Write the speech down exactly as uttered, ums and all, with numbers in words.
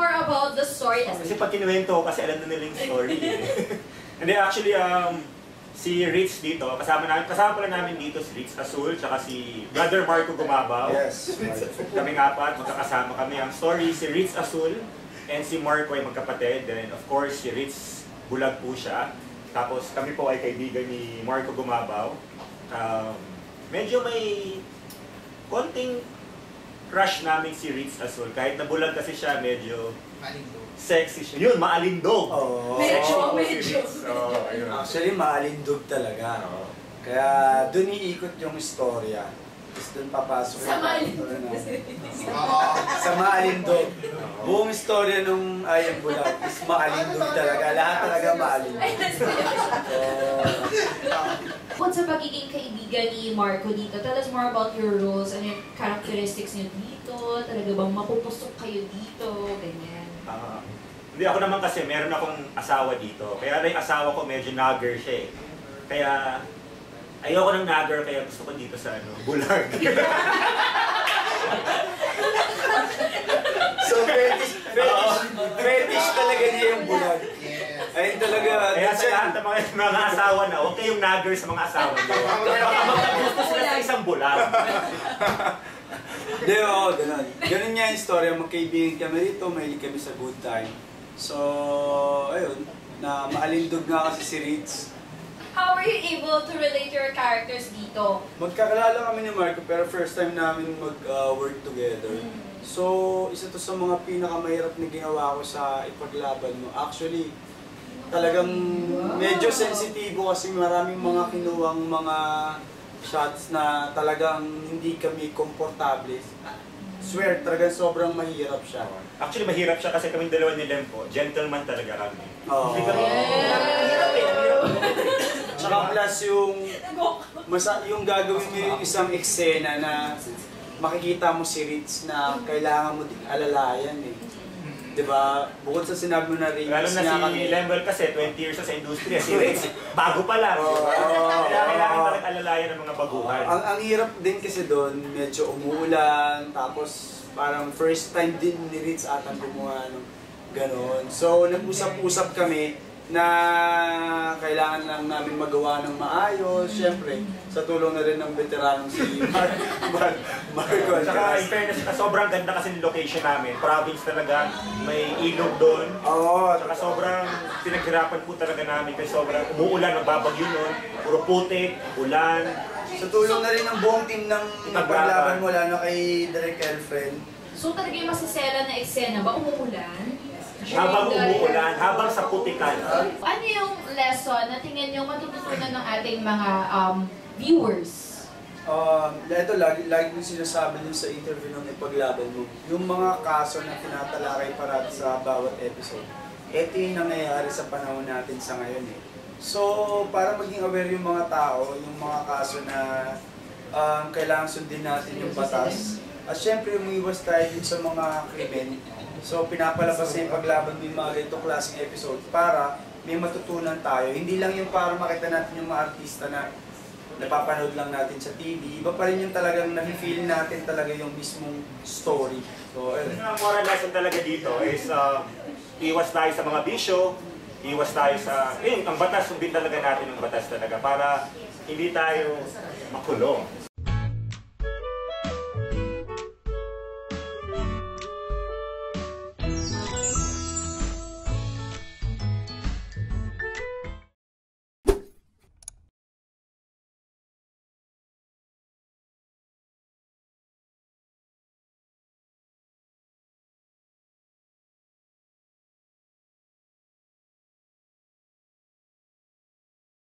more about the story. As kasi pag kinuwento kasi alam na nila yung story. eh. And then actually, um, si Ritz dito, kasama namin, kasama pala namin dito si Ritz Azul, tsaka si Brother Marco Gumabao. Yes. Kaming apat, magkakasama kami. Ang story, si Ritz Azul and si Marco ay magkapatid. And of course, si Ritz, bulag po siya. Tapos kami po ay kaibigan ni Marco Gumabao. Um, medyo may konting crush namin si Ritz Azul. Kahit nabulag kasi siya, medyo... Malindog. Sexy siya. Yun, maalindog. Oh, medyo, oh, medyo. Si oh, actually, maalindog talaga. Oh. Kaya doon iikot yung istorya. Tapos doon papasok. Sa maalindog. Oh. Sa maalindog. Oh. Buong istorya nung Ayang Bulag is maalindog talaga. Lahat talaga maalindog. Kung so, sa pagiging kaibigan ni Marco dito, tell us more about your roles and your characteristics niyo dito. Talaga bang mapupusok kayo dito? Ganyan. Uh, hindi ako naman kasi meron akong asawa dito. Kaya yung asawa ko medyo nagger siya eh. Kaya ayoko ng nagger kaya gusto ko dito sa ano, bulag. So fetish, fetish, fetish talaga niya yung bulag. Ayun talaga. Kaya sa lahat ng mga, mga asawa na, huwag kayong nagger sa mga asawa niyo. Baka magkagusto sila sa isang bulag. Hindi, oo, ganun. Ganun nga yung story. Magkaibigan kami dito, mahilig kami sa good time. So, ayun, na maalindog nga kasi si Ritz. How were you able to relate your characters dito? Magkakalala kami ni Marco, pero first time namin mag-work uh, together. Mm. So, isa to sa mga pinakamahirap na ginawa ko sa Ipaglaban Mo. Actually, talagang wow. Medyo sensitibo kasi maraming mga kinuwang mga shots na talagang hindi kami komportable. Swear, talagang sobrang mahirap siya. Actually, mahirap siya kasi kaming dalawa ni Lempo. Gentleman talaga kami. Oh. Hindi kami... Mahirap eh, mahirap. Tsaka plus yung... Masa, yung gagawin mo yung isang eksena na makikita mo si Ritz na kailangan mo ding alalayan eh. Diba? Bukod sa sinabi mo na Ritz na si kami... Lemuel kasi, twenty years sa industriya. Si Ritz, bago pa lang. Oh, oh, kailangan oh, parang alalayan ng mga baguhan. Oh, ang, ang hirap din kasi doon, medyo umuulan. Tapos parang first time din ni Ritz atang gumawa ng gano'n. So nag-usap-usap kami na kailangan lang namin magawa ng maayos. Siyempre, sa tulong na rin ng veteranong si Marco. Mar Mar Mar Saka, in fairness, sobrang ganda kasi ng location namin. Province talaga, may ilog doon. Oo. Saka sobrang pinaghirapan po talaga namin kasi sobrang umuulan, nagbabagyo nun. Puro putik, ulan. Sa tulong na rin ng buong team ng Ipaglaban Mo, lalo kay Direk Elfred. So talaga yung masasela na eksena ba? Umuulan? Habang umuulan, habang sa putikan. Ano yung lesson na tingin nyo matututunan ng ating mga um, viewers? Um, ito, lagi, lagi yung sinasabi nyo sa interview ng Ipaglaban Mo. Yung mga kaso na tinatalakay parati sa bawat episode, ito yung nangyayari sa panahon natin sa ngayon eh. So, para maging aware yung mga tao, yung mga kaso na um, kailangan sundin natin yung batas. At syempre, umiwas tayo sa mga krimen. So, pinapalabas na Ipaglaban Mo yung mga ganito klaseng episode para may matutunan tayo. Hindi lang yung para makita natin yung mga artista na napapanood lang natin sa T V. Iba pa rin yung talagang na-feel natin talaga yung mismong story. So, ayun. Ang moral lesson talaga dito is uh, iwas tayo sa mga bisyo, iwas tayo sa... Ayun, ang batas, sundin talaga natin yung batas talaga para hindi tayo makulong.